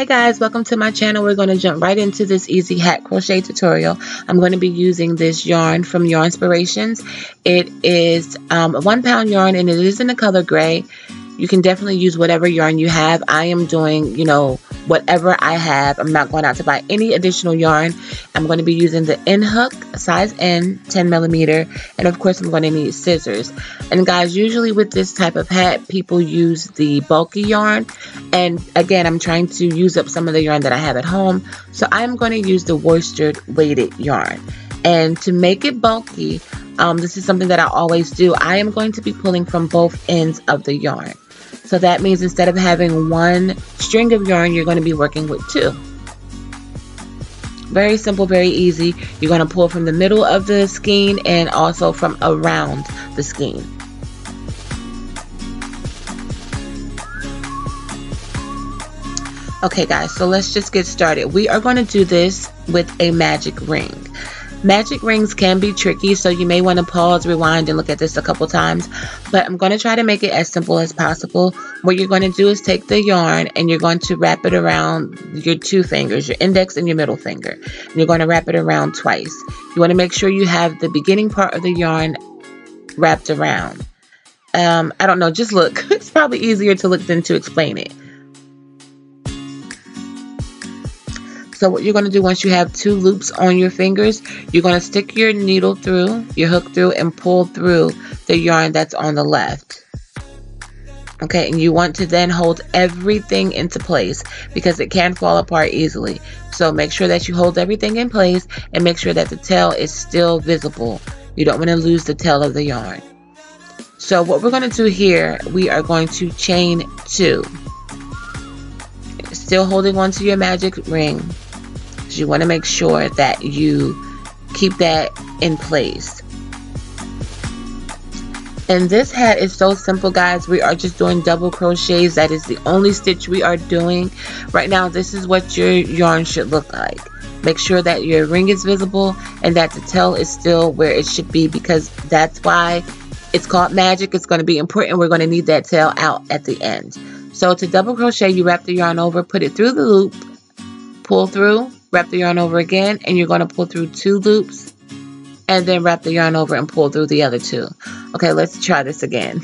Hey guys, welcome to my channel. We're going to jump right into this easy hat crochet tutorial. I'm going to be using this yarn from Yarnspirations. It is 1 pound yarn and it is in the color gray. You can definitely use whatever yarn you have. I am doing, you know, whatever I have. I'm not going out to buy any additional yarn. I'm going to be using the end hook, size N, 10 millimeter, and of course I'm going to need scissors. And guys, usually with this type of hat people use the bulky yarn, and again I'm trying to use up some of the yarn that I have at home, so I'm going to use the worsted weighted yarn. And to make it bulky, this is something that I always do. I am going to be pulling from both ends of the yarn. So that means instead of having one string of yarn, you're going to be working with two. Very simple, very easy. You're going to pull from the middle of the skein and also from around the skein. Okay guys, so let's just get started. We are going to do this with a magic ring. Magic rings can be tricky, so you may want to pause, rewind, and look at this a couple times, but I'm going to try to make it as simple as possible. What you're going to do is take the yarn and you're going to wrap it around your two fingers, your index and your middle finger, and you're going to wrap it around twice. You want to make sure you have the beginning part of the yarn wrapped around. I don't know, just look. It's probably easier to look than to explain it. So what you're going to do, once you have two loops on your fingers, you're going to stick your needle through, your hook through, and pull through the yarn that's on the left. Okay, and you want to then hold everything into place because it can fall apart easily. So make sure that you hold everything in place and make sure that the tail is still visible. You don't want to lose the tail of the yarn. So what we're going to do here, we are going to chain two. Still holding on to your magic ring. You want to make sure that you keep that in place. And this hat is so simple, guys. We are just doing double crochets. That is the only stitch we are doing right now. This is what your yarn should look like. Make sure that your ring is visible and that the tail is still where it should be, because that's why it's called magic. It's going to be important. We're going to need that tail out at the end. So to double crochet, you wrap the yarn over, put it through the loop, pull through, wrap the yarn over again, and you're going to pull through two loops and then wrap the yarn over and pull through the other two. Okay, let's try this again.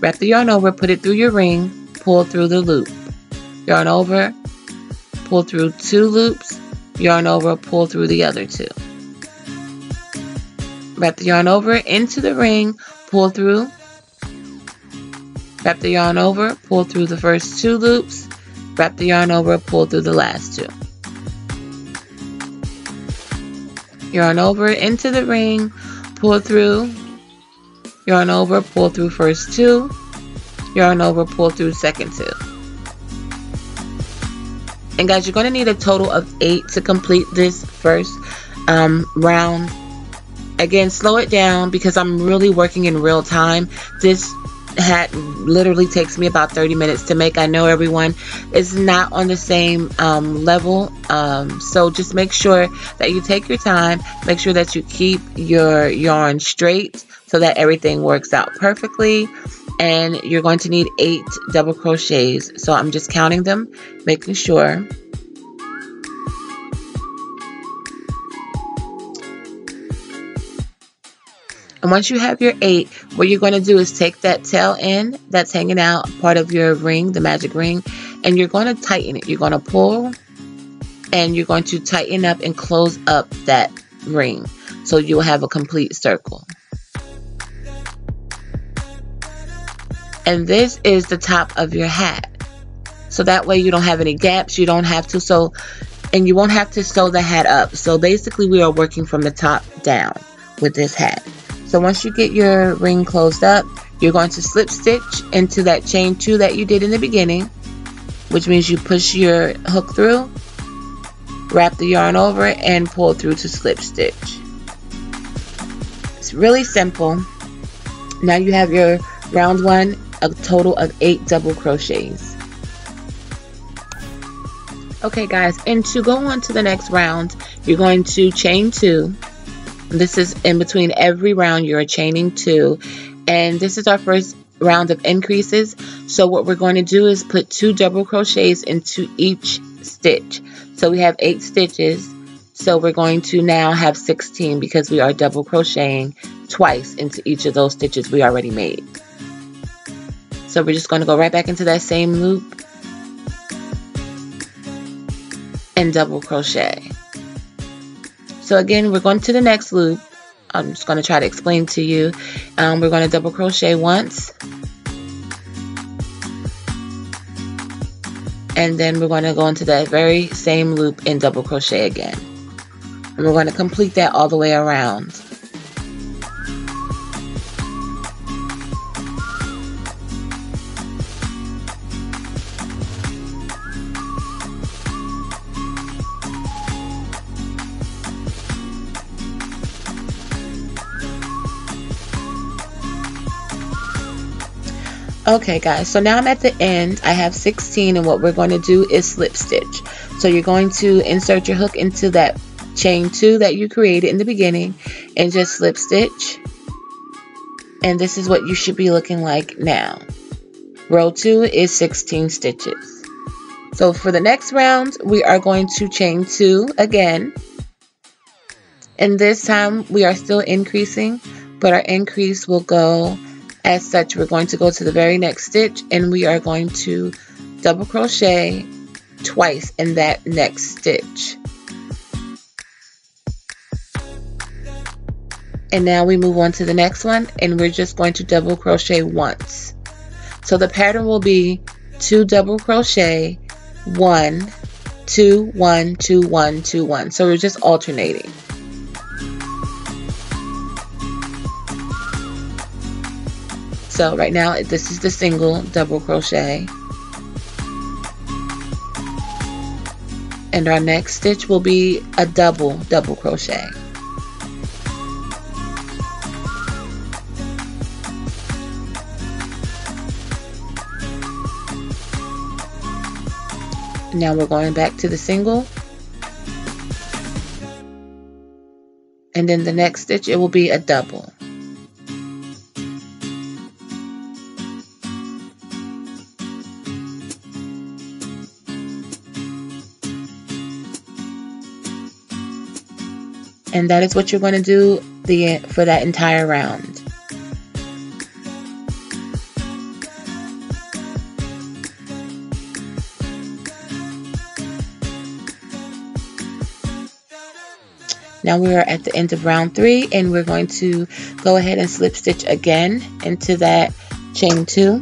Wrap the yarn over, put it through your ring, pull through the loop, yarn over, pull through two loops, yarn over, pull through the other two. Wrap the yarn over into the ring, pull through, wrap the yarn over, pull through the first two loops, wrap the yarn over, pull through the last two. Yarn over into the ring, pull through, yarn over, pull through first two, yarn over, pull through second two. And guys, you're going to need a total of 8 to complete this first round. Again, slow it down because I'm really working in real time. This hat literally takes me about 30 minutes to make. I know everyone is not on the same level, so just make sure that you take your time, make sure that you keep your yarn straight so that everything works out perfectly. And you're going to need 8 double crochets, so I'm just counting them, making sure. And once you have your 8, what you're going to do is take that tail end that's hanging out, part of your ring, the magic ring, and you're going to tighten it. You're going to pull and you're going to tighten up and close up that ring so you'll have a complete circle. And this is the top of your hat. So that way you don't have any gaps. You don't have to sew, and you won't have to sew the hat up. So basically we are working from the top down with this hat. So once you get your ring closed up, you're going to slip stitch into that chain 2 that you did in the beginning, which means you push your hook through, wrap the yarn over, and pull through to slip stitch. It's really simple. Now you have your round 1, a total of 8 double crochets. Okay guys, and to go on to the next round, you're going to chain 2. This is in between every round, you're chaining 2, and this is our first round of increases. So what we're going to do is put 2 double crochets into each stitch. So we have 8 stitches. So we're going to now have 16 because we are double crocheting twice into each of those stitches we already made. So we're just going to go right back into that same loop and double crochet. So again, we're going to the next loop. I'm just going to try to explain to you. We're going to double crochet once, and then we're going to go into that very same loop and double crochet again, and we're going to complete that all the way around. Okay guys, so now I'm at the end. I have 16, and what we're going to do is slip stitch. So you're going to insert your hook into that chain 2 that you created in the beginning and just slip stitch. And this is what you should be looking like now. Row 2 is 16 stitches. So for the next round, we are going to chain 2 again. And this time we are still increasing, but our increase will go as such. We're going to go to the very next stitch, and we are going to double crochet twice in that next stitch. And now we move on to the next one, and we're just going to double crochet once. So the pattern will be 2 double crochet, 1, 2, 1, 2, 1, 2, 1. So we're just alternating. So right now, this is the single double crochet. And our next stitch will be a double crochet. Now we're going back to the single. And then the next stitch, it will be a double. And that is what you're going to do for that entire round. Now we are at the end of round 3, and we're going to go ahead and slip stitch again into that chain 2.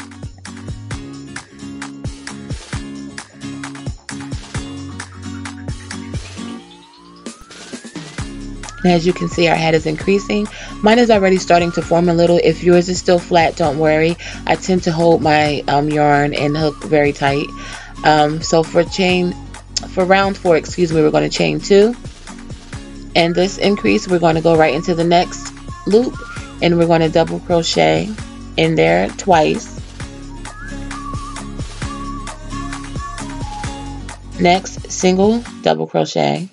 And as you can see, our hat is increasing. Mine is already starting to form a little. If yours is still flat, don't worry. I tend to hold my yarn and hook very tight. So for round 4, excuse me, we're going to chain 2. And this increase, we're going to go right into the next loop, and we're going to double crochet in there twice. Next, single double crochet.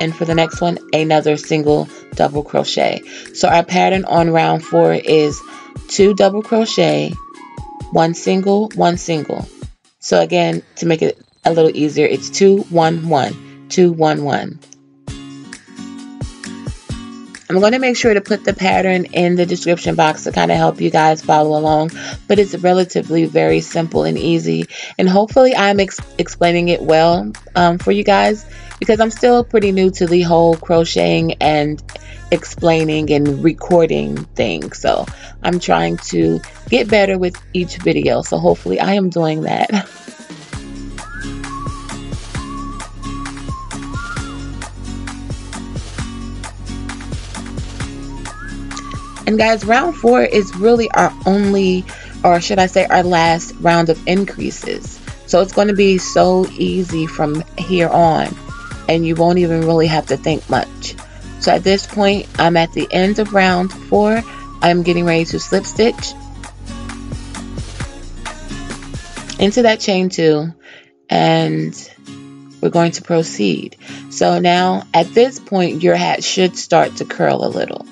And for the next one, another single double crochet. So our pattern on round 4 is 2 double crochet, 1 single, 1 single. So again, to make it a little easier, it's 2, 1, 1, 2, 1, 1. I'm going to make sure to put the pattern in the description box to kind of help you guys follow along, but it's relatively very simple and easy, and hopefully I'm explaining it well for you guys, because I'm still pretty new to the whole crocheting and explaining and recording thing. So I'm trying to get better with each video, so hopefully I am doing that. And guys, round 4 is really our only, or should I say our last round of increases. So it's going to be so easy from here on, and you won't even really have to think much. So at this point, I'm at the end of round 4. I'm getting ready to slip stitch into that chain 2, and we're going to proceed. So now at this point, your hat should start to curl a little.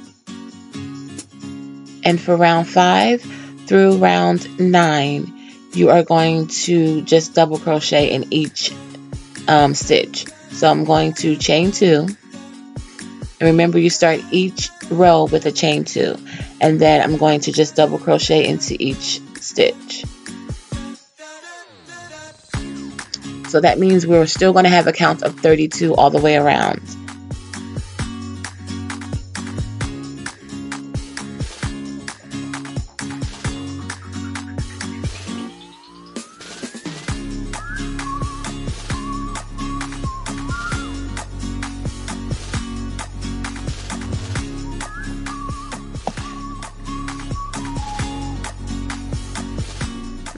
And for round 5 through round 9, you are going to just double crochet in each stitch. So I'm going to chain two, and remember you start each row with a chain two, and then I'm going to just double crochet into each stitch. So that means we're still going to have a count of 32 all the way around.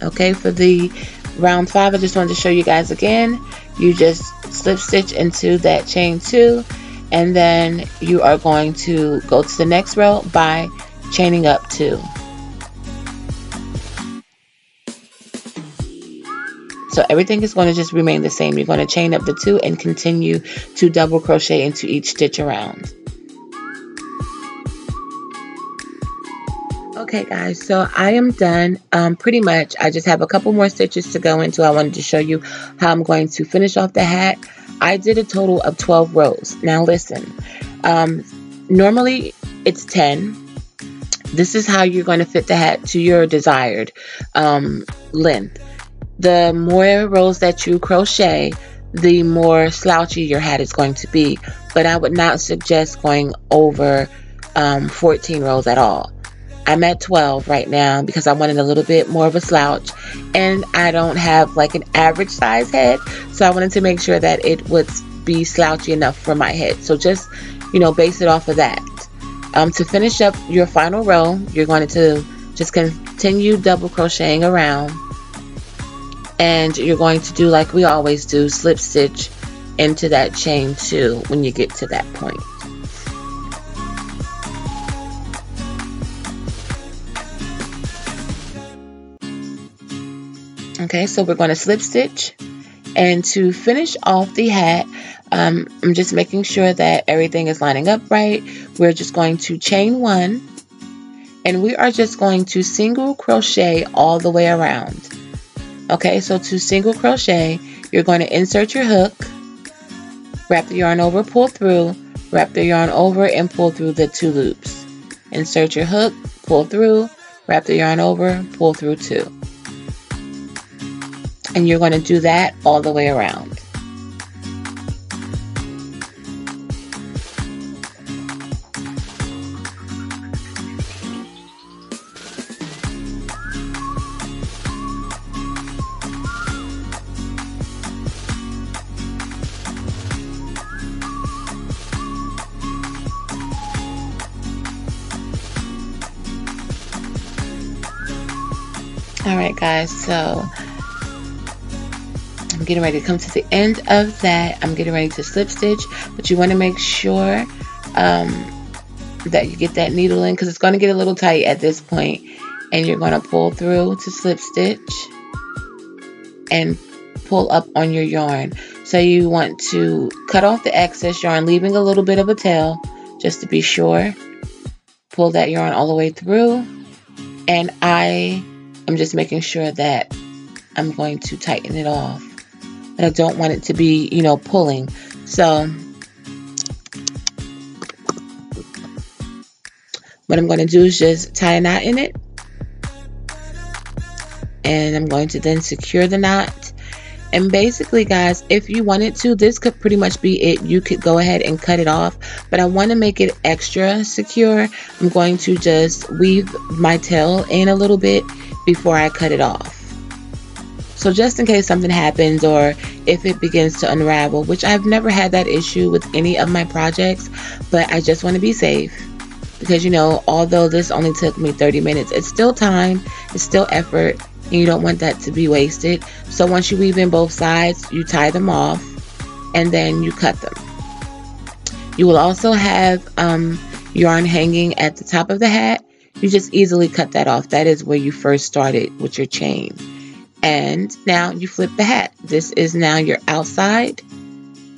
Okay, for the round 5, I just wanted to show you guys again. You just slip stitch into that chain 2, and then you are going to go to the next row by chaining up 2. So everything is going to just remain the same. You're going to chain up the 2 and continue to double crochet into each stitch around. Okay guys, so I am done pretty much. I just have a couple more stitches to go into. I wanted to show you how I'm going to finish off the hat. I did a total of 12 rows. Now listen, normally it's 10. This is how you're going to fit the hat to your desired length. The more rows that you crochet, the more slouchy your hat is going to be, but I would not suggest going over 14 rows at all. I'm at 12 right now because I wanted a little bit more of a slouch, and I don't have like an average size head, so I wanted to make sure that it would be slouchy enough for my head. So just, you know, base it off of that. To finish up your final row, you're going to just continue double crocheting around, and you're going to do like we always do, slip stitch into that chain 2 when you get to that point. Okay, so we're going to slip stitch, and to finish off the hat, I'm just making sure that everything is lining up right. We're just going to chain 1, and we are just going to single crochet all the way around. Okay, so to single crochet, you're going to insert your hook, wrap the yarn over, pull through, wrap the yarn over, and pull through the 2 loops. Insert your hook, pull through, wrap the yarn over, pull through 2. And you're going to do that all the way around. All right guys, so I'm getting ready to come to the end of that. I'm getting ready to slip stitch, but you want to make sure that you get that needle in, because it's going to get a little tight at this point. And you're going to pull through to slip stitch and pull up on your yarn. So you want to cut off the excess yarn, leaving a little bit of a tail just to be sure. Pull that yarn all the way through, and I am just making sure that I'm going to tighten it off. But I don't want it to be, you know, pulling. So what I'm going to do is just tie a knot in it, and I'm going to then secure the knot. And basically guys, if you wanted to, this could pretty much be it. You could go ahead and cut it off, but I want to make it extra secure. I'm going to just weave my tail in a little bit before I cut it off. So just in case something happens, or if it begins to unravel, which I've never had that issue with any of my projects, but I just want to be safe, because you know, although this only took me 30 minutes, it's still time, it's still effort, and you don't want that to be wasted. So once you weave in both sides, you tie them off, and then you cut them. You will also have yarn hanging at the top of the hat. You just easily cut that off. That is where you first started with your chain. And now you flip the hat. This is now your outside,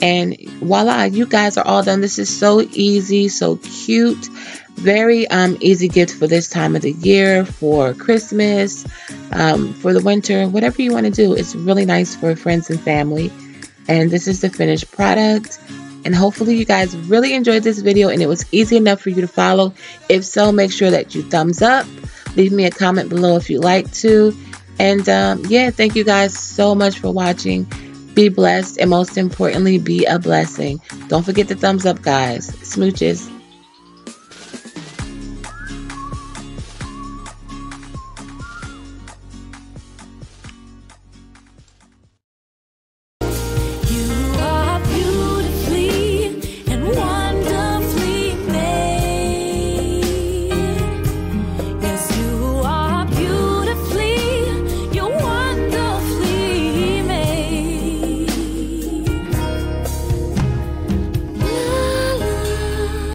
and voila, you guys are all done. This is so easy, so cute. Very easy gift for this time of the year, for Christmas, for the winter, whatever you want to do. It's really nice for friends and family. And this is the finished product. And hopefully you guys really enjoyed this video and it was easy enough for you to follow. If so, make sure that you thumbs up. Leave me a comment below if you like to. And yeah, thank you guys so much for watching. Be blessed, and most importantly, be a blessing. Don't forget the thumbs up, guys. Smooches.